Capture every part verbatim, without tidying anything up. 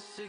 once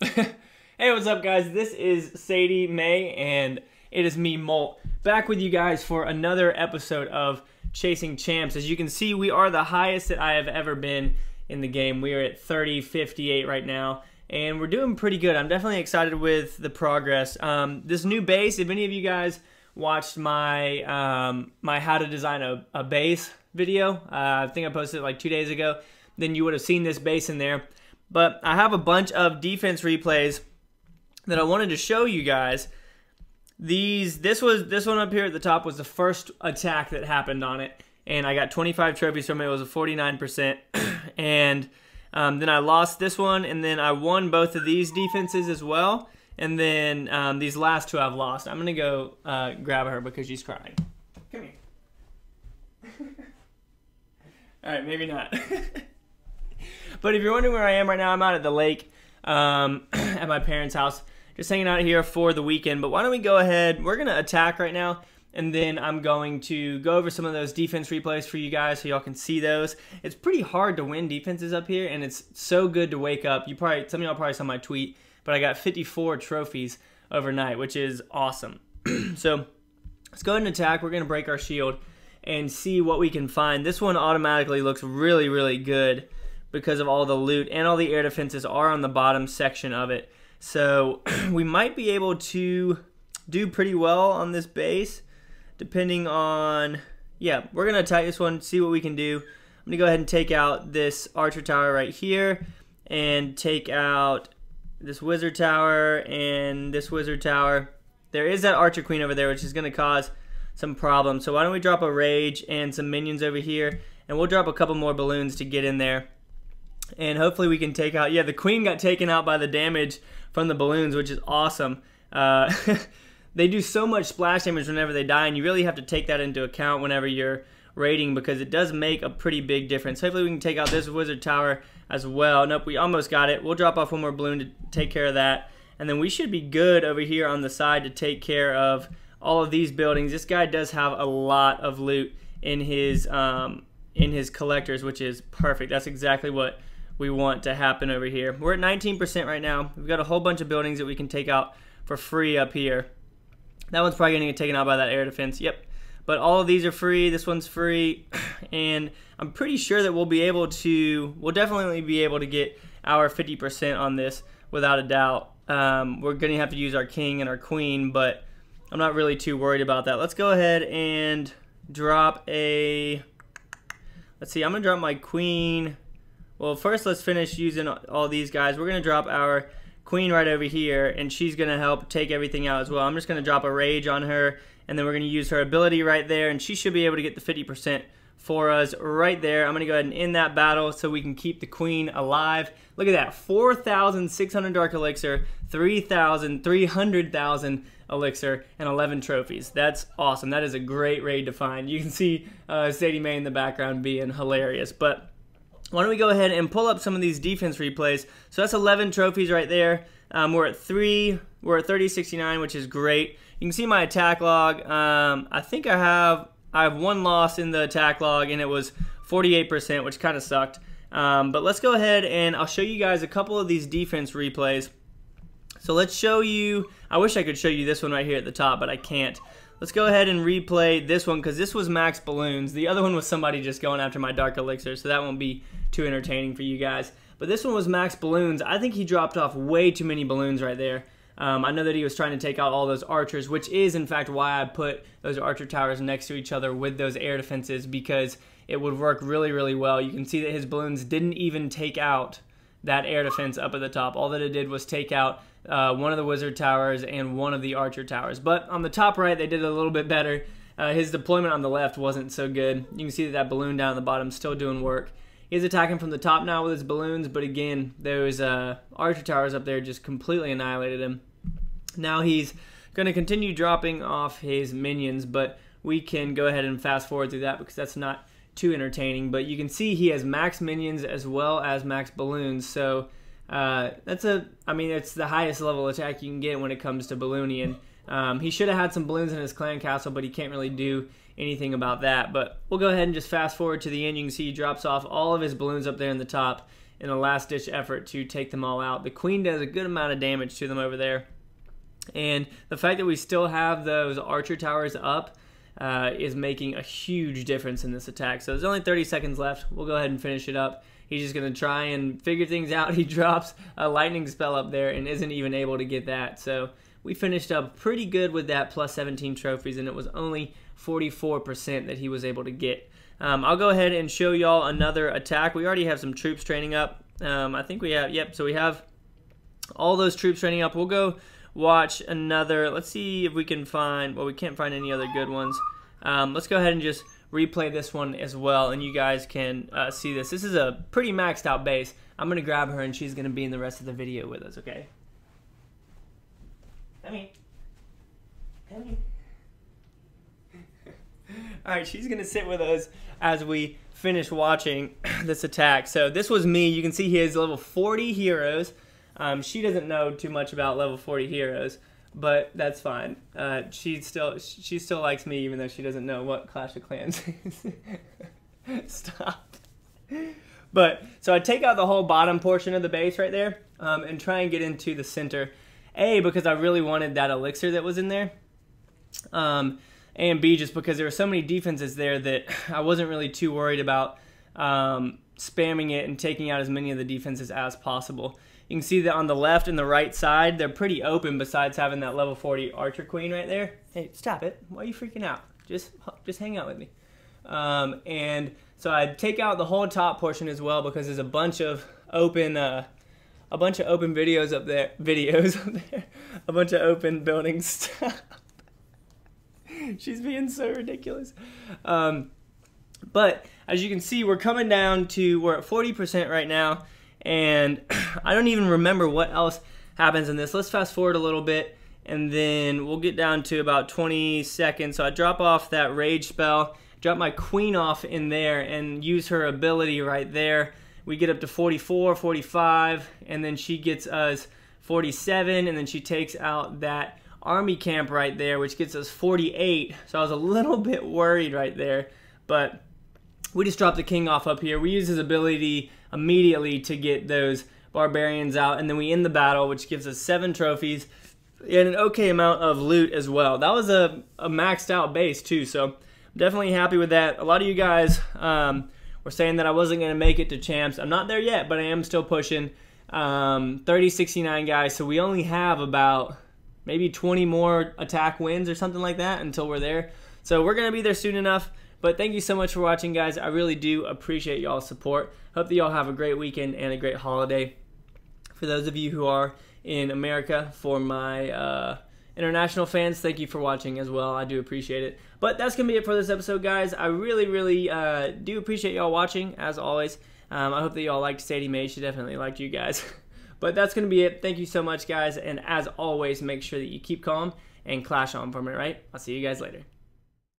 again. Hey, what's up, guys? This is Sadie Mae, and it is me, MOLT, back with you guys for another episode of Chasing Champs. As you can see, we are the highest that I have ever been in the game. We are at thirty fifty-eight right now, and we're doing pretty good. I'm definitely excited with the progress. Um, this new base, if any of you guys watched my um, my how to design a, a base video, uh, I think I posted it like two days ago, then you would have seen this base in there. But I have a bunch of defense replays that I wanted to show you guys. These, this was this one up here at the top was the first attack that happened on it, and I got twenty-five trophies from it. It was a forty-nine percent, and um, then I lost this one, and then I won both of these defenses as well, and then um, these last two I've lost. I'm gonna go uh, grab her because she's crying. Come here. All right, maybe not. But if you're wondering where I am right now, I'm out at the lake um, at my parents' house. Just hanging out here for the weekend. But why don't we go ahead, we're going to attack right now, and then I'm going to go over some of those defense replays for you guys so y'all can see those. It's pretty hard to win defenses up here, and it's so good to wake up. You probably, some of y'all probably saw my tweet, but I got fifty-four trophies overnight, which is awesome. So let's go ahead and attack. We're going to break our shield and see what we can find. This one automatically looks really, really good because of all the loot, and all the air defenses are on the bottom section of it. So we might be able to do pretty well on this base, depending on, yeah, we're going to attack this one, see what we can do. I'm going to go ahead and take out this archer tower right here, and take out this wizard tower, and this wizard tower. There is that archer queen over there, which is going to cause some problems. So why don't we drop a rage and some minions over here, and we'll drop a couple more balloons to get in there. And hopefully we can take out, yeah, the queen got taken out by the damage from the balloons, which is awesome. Uh, they do so much splash damage whenever they die, and you really have to take that into account whenever you're raiding, because it does make a pretty big difference. Hopefully we can take out this wizard tower as well. Nope, we almost got it. We'll drop off one more balloon to take care of that, and then we should be good over here on the side to take care of all of these buildings. This guy does have a lot of loot in his um, in his collectors, which is perfect. That's exactly what we want to happen over here. We're at nineteen percent right now. We've got a whole bunch of buildings that we can take out for free up here. That one's probably gonna get taken out by that air defense, yep. But all of these are free, this one's free, and I'm pretty sure that we'll be able to, we'll definitely be able to get our fifty percent on this without a doubt. Um, we're gonna have to use our king and our queen, but I'm not really too worried about that. Let's go ahead and drop a, let's see, I'm gonna drop my queen. Well, first let's finish using all these guys. We're going to drop our queen right over here, and she's going to help take everything out as well. I'm just going to drop a rage on her, and then we're going to use her ability right there, and she should be able to get the fifty percent for us right there. I'm going to go ahead and end that battle so we can keep the queen alive. Look at that, four thousand six hundred dark elixir, three thousand, three hundred thousand elixir, and eleven trophies. That's awesome. That is a great raid to find. You can see uh, Sadie Mae in the background being hilarious, but why don't we go ahead and pull up some of these defense replays. So that's eleven trophies right there. Um, we're at three, we're at thirty sixty-nine, which is great. You can see my attack log. Um, I think I have, I have one loss in the attack log, and it was forty-eight percent, which kind of sucked. Um, but let's go ahead and I'll show you guys a couple of these defense replays. So let's show you, I wish I could show you this one right here at the top, but I can't. Let's go ahead and replay this one, because this was Max Balloons. The other one was somebody just going after my dark elixir, so that won't be too entertaining for you guys. But this one was Max Balloons. I think he dropped off way too many balloons right there. Um, I know that he was trying to take out all those archers, which is, in fact, why I put those archer towers next to each other with those air defenses, because it would work really, really well. You can see that his balloons didn't even take out that air defense up at the top. All that it did was take out Uh, one of the wizard towers and one of the archer towers. But on the top right, they did a little bit better. Uh, his deployment on the left wasn't so good. You can see that, that balloon down at the bottom is still doing work. He's attacking from the top now with his balloons, but again, those uh, archer towers up there just completely annihilated him. Now he's going to continue dropping off his minions, but we can go ahead and fast forward through that because that's not too entertaining. But you can see he has max minions as well as max balloons, so Uh, that's a, I mean, it's the highest level attack you can get when it comes to Balloonian. Um, he should have had some balloons in his clan castle, but he can't really do anything about that. But we'll go ahead and just fast forward to the end. You can see he drops off all of his balloons up there in the top in a last-ditch effort to take them all out. The queen does a good amount of damage to them over there. And the fact that we still have those archer towers up uh, is making a huge difference in this attack. So there's only thirty seconds left. We'll go ahead and finish it up. He's just going to try and figure things out. He drops a lightning spell up there and isn't even able to get that. So we finished up pretty good with that plus seventeen trophies, and it was only forty-four percent that he was able to get. Um, I'll go ahead and show y'all another attack. We already have some troops training up. Um, I think we have, yep, so we have all those troops training up. We'll go watch another. Let's see if we can find, well, we can't find any other good ones. Um, let's go ahead and just replay this one as well, and you guys can uh, see this. This is a pretty maxed out base. I'm gonna grab her and she's gonna be in the rest of the video with us, okay? Come here. Come here. All right, she's gonna sit with us as we finish watching this attack. So this was me. You can see he has level forty heroes. Um, she doesn't know too much about level forty heroes, but that's fine. Uh, she still she still likes me, even though she doesn't know what Clash of Clans is. Stop. But so I take out the whole bottom portion of the base right there, um, and try and get into the center. A, because I really wanted that elixir that was in there. Um, and B, just because there were so many defenses there that I wasn't really too worried about um, spamming it and taking out as many of the defenses as possible. You can see that on the left and the right side, they're pretty open besides having that level forty archer queen right there. Hey, stop it. Why are you freaking out? Just, just hang out with me. Um, and so I take out the whole top portion as well, because there's a bunch of open uh, a bunch of open videos up there. Videos up there. A bunch of open buildings. Stop. She's being so ridiculous. Um, but as you can see, we're coming down to, we're at forty percent right now, and I don't even remember what else happens in this. Let's fast forward a little bit, and then we'll get down to about twenty seconds. So I drop off that rage spell, drop my queen off in there, and use her ability right there. We get up to forty-four, forty-five, and then she gets us forty-seven, and then she takes out that army camp right there, which gets us forty-eight. So I was a little bit worried right there, but we just dropped the king off up here. We use his ability immediately to get those barbarians out, and then we end the battle, which gives us seven trophies and an okay amount of loot as well. That was a, a maxed out base too, so I'm definitely happy with that. A lot of you guys um, were saying that I wasn't going to make it to champs. I'm not there yet, but I am still pushing. um, thirty sixty-nine guys, so we only have about maybe twenty more attack wins or something like that until we're there. So we're going to be there soon enough. But thank you so much for watching, guys. I really do appreciate y'all's support. Hope that y'all have a great weekend and a great holiday. For those of you who are in America, for my uh, international fans, thank you for watching as well. I do appreciate it. But that's going to be it for this episode, guys. I really, really uh, do appreciate y'all watching, as always. Um, I hope that y'all liked Sadie Mae. She definitely liked you guys. But that's going to be it. Thank you so much, guys. And as always, make sure that you keep calm and clash on for me, right? I'll see you guys later.